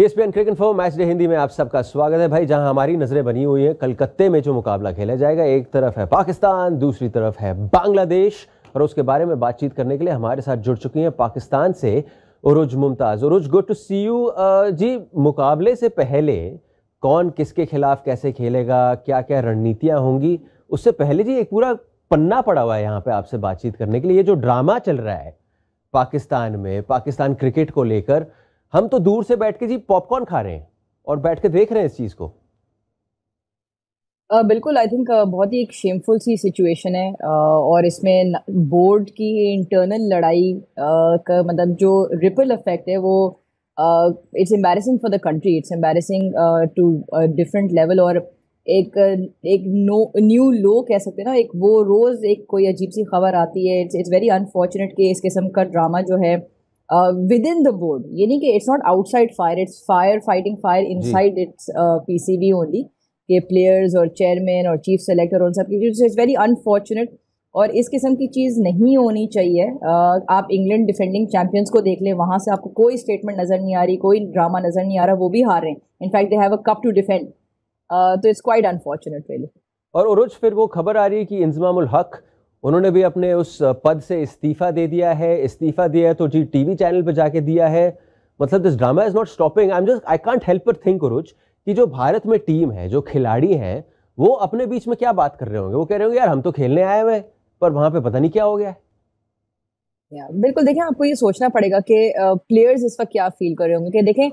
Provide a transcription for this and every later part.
ESPNcricinfo match day Hindi में आप सबका स्वागत है भाई, जहां हमारी नजरें बनी हुई है कलकत्ते में जो मुकाबला खेला जाएगा। एक तरफ है पाकिस्तान, दूसरी तरफ है बांग्लादेश, और उसके बारे में बातचीत करने के लिए हमारे साथ जुड़ चुकी हैं पाकिस्तान से Urooj Mumtaz. Urooj, good to see you ji. मुकाबले से पहले कौन किसके खिलाफ कैसे खेलेगा, क्या क्या रणनीतियाँ होंगी, उससे पहले जी एक पूरा पन्ना पड़ा हुआ है यहाँ पे आपसे बातचीत करने के लिए। ये जो ड्रामा चल रहा है पाकिस्तान में, पाकिस्तान क्रिकेट को लेकर, हम तो दूर से बैठ के जी पॉपकॉर्न खा रहे हैं और बैठ के देख रहे हैं इस चीज को। बिल्कुल, आई थिंक बहुत ही एक शेमफुल सी सिचुएशन है और इसमें बोर्ड की इंटरनल लड़ाई का मतलब जो रिपल इफेक्ट है वो it's embarrassing for the country, it's embarrassing to different level. और एक न्यू लो कह सकते हैं ना, एक वो रोज़ एक कोई अजीब सी खबर आती है। इट्स वेरी अनफॉर्चुनेट कि इस किस्म का ड्रामा जो है विद इन द बोर्ड, ये नहीं कि it's not outside fire, it's fire fighting fire inside it's PCB only, के प्लेयर्स और चेयरमैन और चीफ सेलेक्टर उन सब की। इट्स वेरी अनफॉर्चुनेट और इस किस्म की चीज़ नहीं होनी चाहिए। आप इंग्लैंड डिफेंडिंग चैम्पियंस को देख लें, वहाँ से आपको कोई स्टेटमेंट नज़र नहीं आ रही, कोई ड्रामा नज़र नहीं आ रहा, वो भी हार रहे हैं। In fact they have a cup to defend, तो इट्स क्वाइट अनफॉर्चुनेट रियली। और उरूज, फिर वो खबर आ रही है कि इंजमाम उल हक, उन्होंने भी अपने उस पद से इस्तीफा दे दिया है। इस्तीफा दिया है तो जी टीवी चैनल पर जाके दिया है। मतलब this drama is not stopping. I can't help but think उरूज कि जो भारत में टीम है, जो खिलाड़ी हैं, वो अपने बीच में क्या बात कर रहे होंगे। वो कह रहे होंगे यार हम तो खेलने आए हुए हैं, पर वहां पे पता नहीं क्या हो गया है। बिल्कुल, देखें आपको ये सोचना पड़ेगा कि प्लेयर्स इस वक्त क्या फील कर रहे होंगे। कि देखें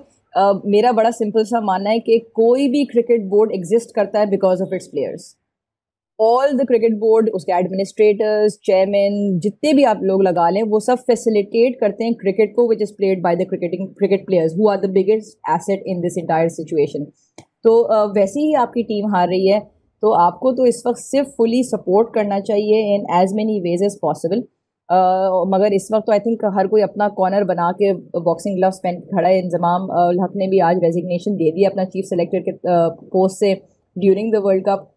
मेरा बड़ा सिंपल सा मानना है कि कोई भी क्रिकेट बोर्ड एग्जिस्ट करता है because of its players. All the cricket board, उसके एडमिनिस्ट्रेटर्स, चेयरमैन, जितने भी आप लोग लगा लें, वो सब फैसिलिटेट करते हैं क्रिकेट को, which is played by the cricket players who are the biggest asset in this entire situation. तो वैसे ही आपकी टीम हार रही है, तो आपको तो इस वक्त सिर्फ फुली सपोर्ट करना चाहिए in as many ways as possible. मगर इस वक्त तो आई थिंक हर कोई अपना कॉर्नर बना के बॉक्सिंग ग्लव्स पहन के खड़ा है। इंजमाम उल हक ने भी आज रेजिग्नेशन दे दिया अपना चीफ सेलेक्टर के पोस्ट से ड्यूरिंग द वर्ल्ड कप।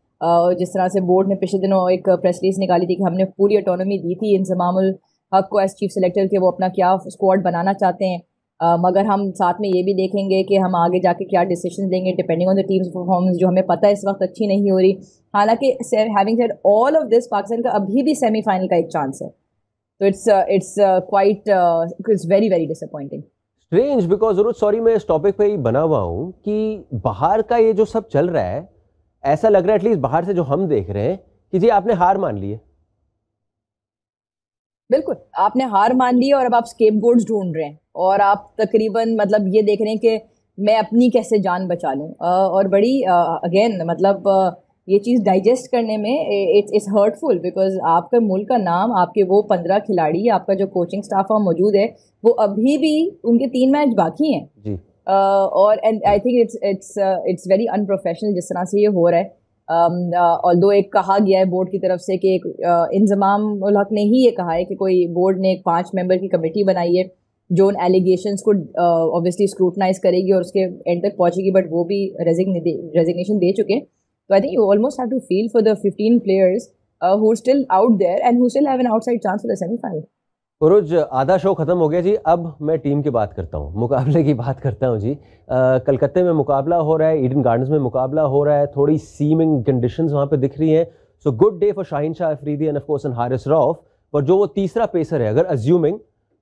जिस तरह से बोर्ड ने पिछले दिनों एक प्रेस रिलीज निकाली थी कि हमने पूरी ऑटोनॉमी दी थी इंजमाम उल हक को एज चीफ सेलेक्टर के, वो अपना क्या स्क्वाड बनाना चाहते हैं, मगर हम साथ में ये भी देखेंगे कि हम आगे जाके क्या डिसीजन लेंगे depending on the team's performance, जो हमें पता है इस वक्त अच्छी नहीं हो रही। हालांकि having said all of this, Pakistan का अभी भी सेमीफाइनल का एक चांस है। तो it's very very disappointing, strange because. और सॉरी, मैं इस टॉपिक पे ही बना हुआ हूँ कि बाहर का ये जो सब चल रहा है, ऐसा लग रहा है एटलीस्ट बाहर से जो हम देख रहे हैं कि जी आपने हार मान ली है। बिल्कुल, आपने हार मान ली है और अब आप स्केपगोट्स ढूंढ रहे हैं और आप तकरीबन मतलब ये देख रहे हैं कि मैं अपनी कैसे जान बचा लूँ। और बड़ी अगेन मतलब ये चीज़ डाइजेस्ट करने में इट्स हर्टफुल बिकॉज आपके मुल्क का नाम, आपके वो 15 खिलाड़ी, आपका जो कोचिंग स्टाफ वहाँ मौजूद है, वो अभी भी उनके 3 मैच बाकी हैं जी। और and I think it's very unprofessional जिस तरह से ये हो रहा है। ऑल्दो एक कहा गया है बोर्ड की तरफ से कि इंजमाम उल हक ने ही ये कहा है कि कोई बोर्ड ने एक 5 मेंबर की कमेटी बनाई है जो उन एलिगेशंस को ऑब्वियसली स्क्रूटनाइज करेगी और उसके एंड तक पहुँचेगी, बट वो भी रेजिग्नेशन दे चुके हैं। So I think you almost have to feel for the 15 players who are still out there and who still have an outside chance for the semi-final. उरूज, आधा शो खत्म हो गया जी। अब मैं टीम की बात करता हूँ, मुकाबले की बात करता हूँ जी। कलकत्ते में मुकाबला हो रहा है, ईडन गार्डन्स में मुकाबला हो रहा है, थोड़ी सीमिंग कंडीशंस वहाँ पे दिख रही हैं। So good day for Shaheen Shah Afridi and of course and Haris Rauf. पर जो वो तीसरा पेसर है, अगर अज्यूमिंग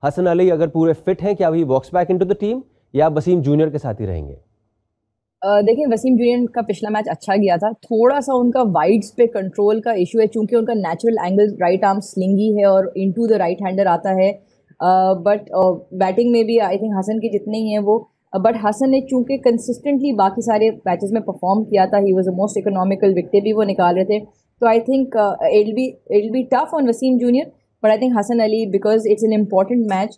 हसन अली अगर पूरे फिट हैं, क्या वही walks back into the team या वसीम जूनियर के साथ ही रहेंगे? देखिए वसीम जूनियर का पिछला मैच अच्छा गया था, थोड़ा सा उनका वाइड्स पे कंट्रोल का इशू है क्योंकि उनका natural angle right arm slingy है और इनटू द राइट हैंडर आता है। बट बैटिंग में भी आई थिंक हसन के जितने ही हैं वो, बट हसन ने चूँकि कंसिस्टेंटली बाकी सारे मैचेस में परफॉर्म किया था, he was the most economical, विकटें भी वो निकाल रहे थे। तो I think it be tough on Wasim junior, but I think Hasan Ali because it's an important match,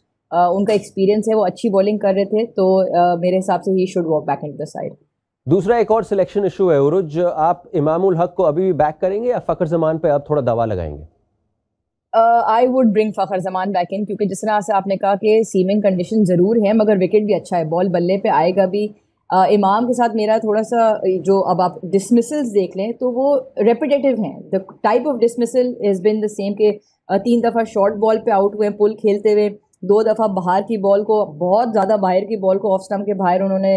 उनका एक्सपीरियंस है, वो अच्छी बॉलिंग कर रहे थे, तो मेरे हिसाब से he should walk back in the side. दूसरा एक और सिलेक्शन इशू है उरूज, आप इमाम उल हक को अभी भी बैक करेंगे या फखर जमान पे आप थोड़ा दावा लगाएंगे? I would bring Fakhar Zaman back in, क्योंकि जिस तरह से आपने कहा कि सीमिंग कंडीशन ज़रूर है मगर विकेट भी अच्छा है, बॉल बल्ले पे आएगा भी। इमाम के साथ मेरा थोड़ा सा जो अब आप डिसमिसल्स देख लें तो वो रेपिटेटिव हैं। The type of dismissal is been the same के 3 दफ़ा शॉर्ट बॉल पर आउट हुए, पुल खेलते हुए दो दफ़ा बाहर की बॉल को, बहुत ज़्यादा बाहर की बॉल को ऑफ स्टंप के बाहर उन्होंने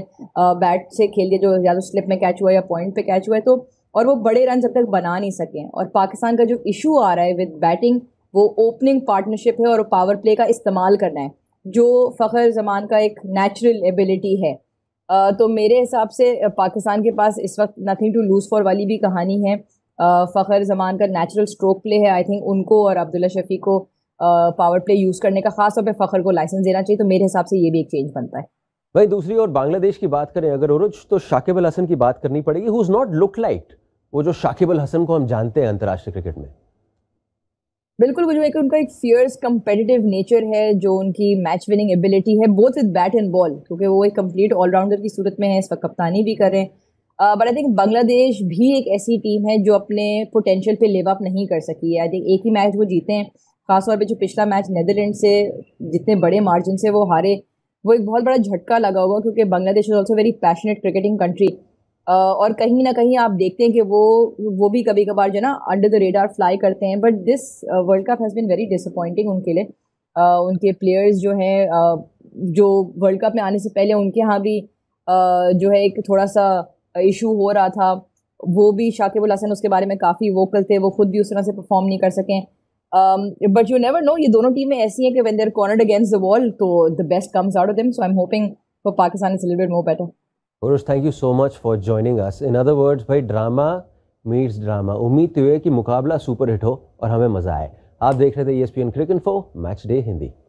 बैट से खेल दिया, जो या तो स्लिप में कैच हुआ या पॉइंट पे कैच हुआ है, तो और वो बड़े रन जब तक बना नहीं सके हैं। और पाकिस्तान का जो इशू आ रहा है विद बैटिंग, वो ओपनिंग पार्टनरशिप है और पावर प्ले का इस्तेमाल करना है, जो फ़खर जमान का एक नेचुरल एबिलिटी है। तो मेरे हिसाब से पाकिस्तान के पास इस वक्त नथिंग टू लूज़ फॉर वाली भी कहानी है। फ़खर जमान का नेचुरल स्ट्रोक प्ले है, आई थिंक उनको और अब्दुल्ला शफीक को पावर प्ले यूज़ करने का, खास तौर पे फ़खर को लाइसेंस देना चाहिए। तो मेरे हिसाब से ये भी एक चेंज बनता है। वहीं दूसरी ओर बांग्लादेश की बात करें अगर उरूज, तो शाकिब अल हसन की बात करनी पड़ेगी, who is not look like वो जो शाकिब अल हसन को हम जानते हैं अंतर्राष्ट्रीय क्रिकेट में। बिल्कुल, मुझे उनका एक फियर्स कम्पेटिटिव नेचर है, जो उनकी मैच विनिंग एबिलिटी है both with bat and ball, क्योंकि वो एक कंप्लीट ऑलराउंडर की सूरत में है, इस वक्त कप्तानी भी कर रहे हैं। बट आई थिंक बांग्लादेश भी एक ऐसी टीम है जो अपने पोटेंशियल पे लिव अप नहीं कर सकी है। आई थिंक एक ही मैच वो जीते हैं, खासतौर पे जो पिछला मैच नीदरलैंड से जितने बड़े मार्जिन से वो हारे, वो एक बहुत बड़ा झटका लगा होगा, क्योंकि Bangladesh is also very passionate cricketing country. और कहीं ना कहीं आप देखते हैं कि वो भी कभी कभार जो ना अंडर द रेडार फ्लाई करते हैं। But this world cup has been very disappointing उनके लिए। उनके प्लेयर्स जो हैं, जो वर्ल्ड कप में आने से पहले उनके यहाँ भी जो है एक थोड़ा सा इशू हो रहा था, वो भी शाकिब उल हसन उसके बारे में काफ़ी वोकल थे, वो खुद भी उस तरह से परफॉर्म नहीं कर सकें। बट यू नेवर नो, ये दोनों टीमें ऐसी हैं कि when they are cornered against the wall, तो the best comes out of them. So I am hoping for Pakistan is a little bit more better. Urooj, thank you so much for joining us. In other words भाई, drama meets drama. उम्मीद तो है कि मुकाबला super hit हो और हमें मज़ा आए। आप देख रहे थे ESPN cricinfo match day Hindi.